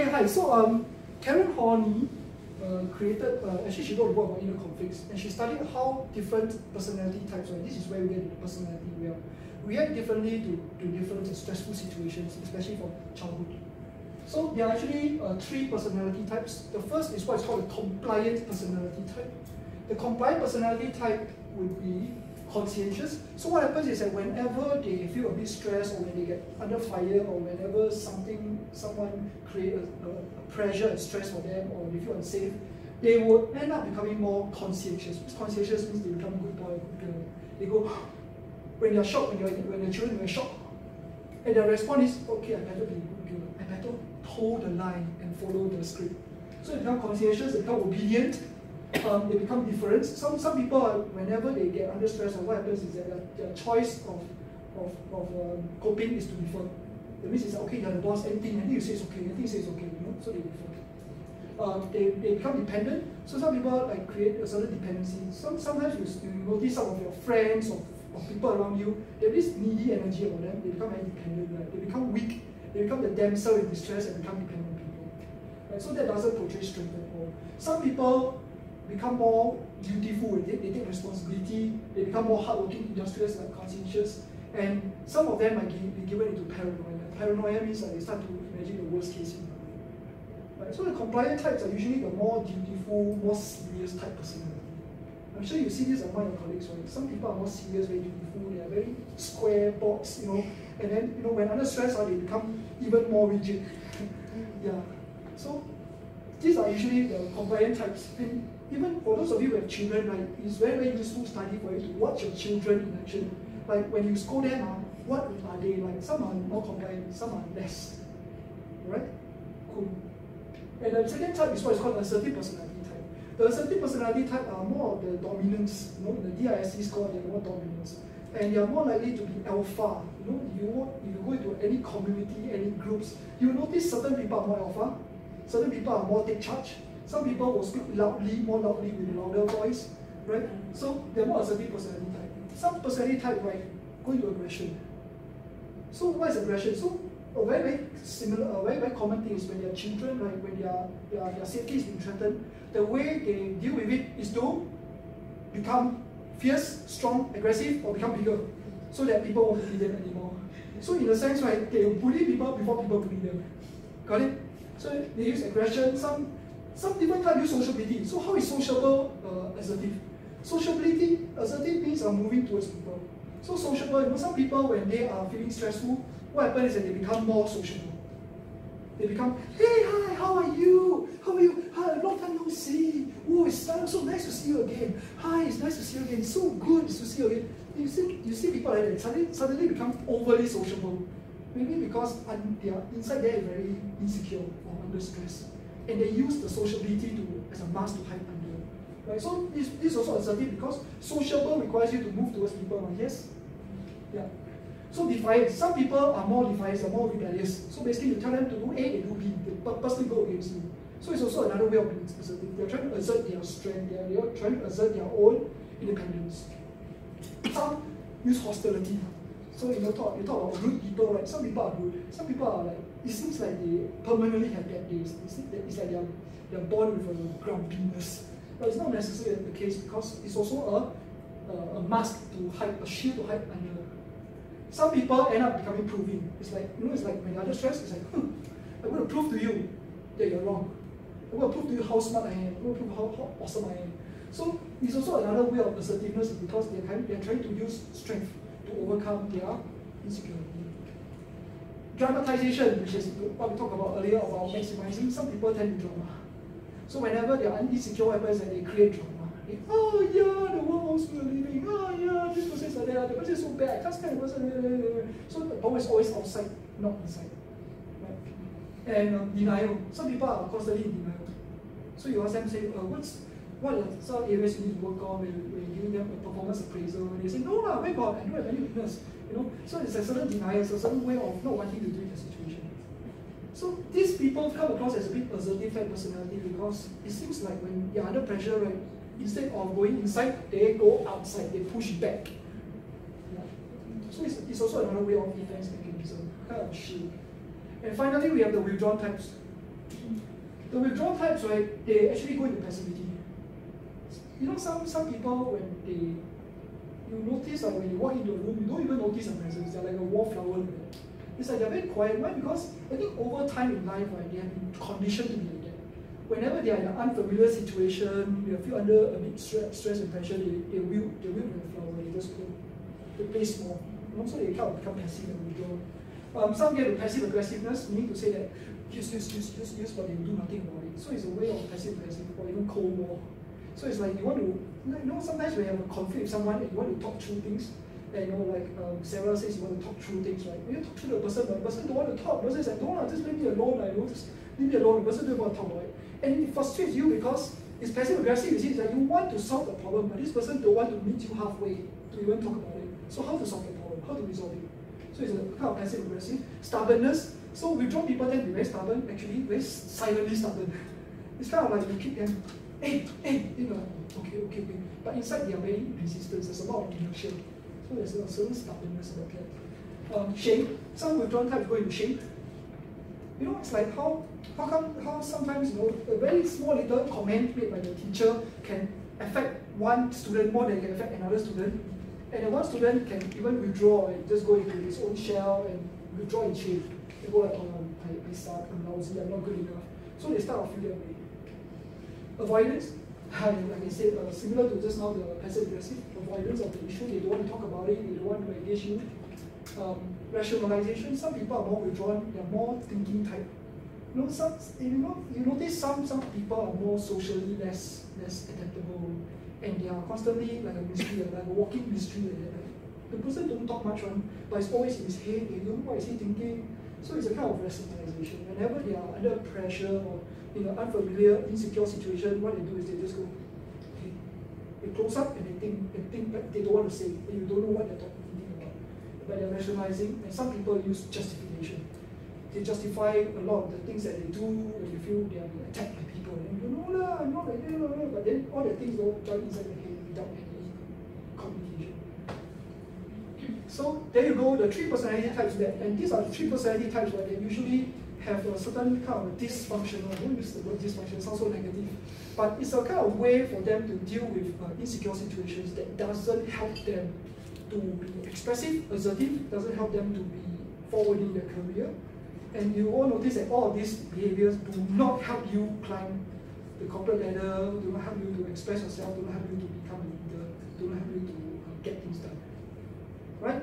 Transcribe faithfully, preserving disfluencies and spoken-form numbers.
Okay, hi, so um, Karen Horney uh, created, uh, actually she wrote a book about inner conflicts, and she studied how different personality types, and this is where we get into personality, we react differently to, to different stressful situations, especially from childhood. So there are actually uh, three personality types. The first is what is called the compliant personality type. The compliant personality type would be conscientious. So what happens is that whenever they feel a bit stressed, or when they get under fire, or whenever something, someone creates a, a, a pressure and stress for them, or they feel unsafe, they will end up becoming more conscientious. Because conscientious means they become good boy, good girl. They go, when they're shocked, when they're, when they're children, they're shocked. And their response is, okay, I better be good girl. I better toe the line and follow the script. So they become conscientious, they become obedient. Um, they become different. Some, some people, are, whenever they get under stress, or what happens is that their, their choice of, of, of um, coping is to defer. That means it's okay, you're the boss, anything, anything you say is okay, anything you say is okay, you know, so they defer. Uh, they, they become dependent. So some people like create a certain dependency. Some, sometimes you, you notice some of your friends or, or people around you, they have this needy energy about them, they become very dependent, right? They become weak, they become the damsel in distress and become dependent people. Right? So that doesn't portray strength at all. Some people become more dutiful, they, they take responsibility, they become more hardworking, industrious, like conscientious, and some of them might be given into paranoia. Paranoia means that they start to imagine the worst case scenario. Right? So the compliant types are usually the more dutiful, more serious type personality. I'm sure you see this among your colleagues, right? Some people are more serious, very dutiful, they are very square box, you know, and then, you know, when under stress, they become even more rigid. Yeah. So these are usually the compliant types. And even for those of you who have children, right, it's very, very useful study for you to watch your children in action. Like when you scold them, uh, what are they like? Some are more compliant, some are less. Right? Cool. And the second type is what is called the assertive personality type. The assertive personality type are more of the dominance. You know, the D I S C score, they are more dominance. And they are more likely to be alpha. You know, you want, if you go into any community, any groups, you notice certain people are more alpha, certain people are more take charge. Some people will speak loudly, more loudly with a louder voice, right? So they're more assertive personality type. Some personality type, right, go into aggression. So what is aggression? So a very, very similar, a very, very common thing is when their children, right, when their, their, their safety is being threatened, the way they deal with it is to become fierce, strong, aggressive, or become bigger, so that people won't bully them anymore. So in a sense, right, they will bully people before people bully them. Got it? So they use aggression. Some Some different type use sociability. So how is sociable uh, assertive? Sociability, assertive means are moving towards people. So sociable, you know, some people when they are feeling stressful, what happens is that they become more sociable. They become, hey, hi, how are you? How are you? Hi, long time no see. Oh, it's so nice to see you again. Hi, it's nice to see you again. It's so good to see you again. You see, you see people like that, suddenly, suddenly become overly sociable. Maybe because they are inside there very insecure or under stress. And they use the sociability to, as a mask to hide under. Right? So this, this is also assertive because sociable requires you to move towards people, right? Yes? Yeah. So defiant. Some people are more defiant, are more rebellious. So basically you tell them to do A, they do B. They purposely go against you. So it's also another way of being assertive. They're trying to assert their strength. They're, they're trying to assert their own independence. Some use hostility. So you know, talk, you talk about rude people, right? Some people are rude. Some people are like, it seems like they permanently have bad days. It's like they're, they're born with a grumpiness. But it's not necessarily the case because it's also a, a, a mask to hide, a shield to hide under. Some people end up becoming proving. It's like, you know, it's like when you're under stress, it's like, hmm, I'm going to prove to you that you're wrong. I'm going to prove to you how smart I am. I'm going to prove how, how awesome I am. So it's also another way of assertiveness because they're, kind of, they're trying to use strength to overcome their insecurity. Dramatization, which is what we talked about earlier about maximizing, some people tend to drama. So whenever they are insecure, what happens is that they create drama. They, oh yeah, the world wants me living. Oh yeah, this person is like that. The person is so bad. I can't stand the person. So the power is always outside, not inside. Right? And um, denial. Some people are constantly in denial. So you ask them say, uh, what's what are some areas you need to work on when you giving them a performance appraisal? And they say, no lah, wait God, I don't have any weakness. You know, so it's a certain denial, it's a certain way of not wanting to do the situation. So these people come across as a bit assertive type personality because it seems like when you're under pressure, right, instead of going inside, they go outside, they push back. Yeah. So it's, it's also another way of defense mechanism, kind of a shield. And finally, we have the withdrawn types. The withdrawal types, right, they actually go into passivity. You know, some, some people, when they, you notice that when you walk into a room, you don't even notice their presence. They're like a wallflower. It's like they're very quiet. Why? Because I think over time in life, right, they have been conditioned to be like that. Whenever they are in an unfamiliar situation, they feel under a bit stress, stress and pressure, they, they will, they will be a flower. They just go, they play small. You know, so they kind of become passive and withdraw. Um, some get to passive aggressiveness, meaning to say that use, use, use, use, use, but they do nothing about it. So it's a way of passive aggressive or even cold war. So it's like you want to, you know, sometimes we have a conflict with someone and you want to talk through things. And you know, like um, Sarah says, you want to talk through things, right? When you talk through the person, but the person don't want to talk. The person is like, no, no, just leave me alone. I like, don't just leave me alone. The person don't want to talk, right? And it frustrates you because it's passive aggressive. You see, it's like you want to solve the problem, but this person don't want to meet you halfway to even talk about it. So how to solve the problem? How to resolve it? So it's a kind of passive aggressive. Stubbornness. So withdrawn people tend to be very stubborn, actually, very silently stubborn. It's kind of like you kick them, hey, hey, you know, okay, okay, okay. But inside they are very resistant. There's a lot of inertia. So there's a certain stubbornness about that. Um, shame. Some withdrawn types go into shame. You know, it's like how how come how sometimes you know a very small little comment made by the teacher can affect one student more than it can affect another student. And then one student can even withdraw and just go into his own shell and withdraw in shame. They go like, oh, no, I, I suck, I'm lousy, I'm not good enough. So they start off feeling that way. Avoidance, like I said, uh, similar to just now the passive aggressive avoidance of the issue. They don't want to talk about it, they don't want to engage you. Um, rationalization, some people are more withdrawn, they're more thinking type. You know, some, you know, you notice some, some people are more socially less, less adaptable. And they are constantly like a mystery, like a walking mystery like that. Like, the person don't talk much on, but it's always in his head, they don't know what is he thinking. So it's a kind of rationalization. Whenever they are under pressure or in an unfamiliar, insecure situation, what they do is they just go, okay. They close up and they think, they think back, they don't want to say, and you don't know what they're talking about. But they're rationalizing, and some people use justification. They justify a lot of the things that they do, and they feel they are being attacked by people. And you know, no, I'm not like that, but then all the things don't join inside the head without any communication. So there you go, the three personality types there. And these are the three personality types where they usually have a certain kind of dysfunctional, I don't use the word dysfunction, it sounds so negative. But it's a kind of way for them to deal with uh, insecure situations that doesn't help them to be expressive, assertive, doesn't help them to be forward in their career. And you all notice that all of these behaviors do not help you climb the corporate ladder, do not help you to express yourself, do not help you to become a leader, do not help you to uh, get things done. Right?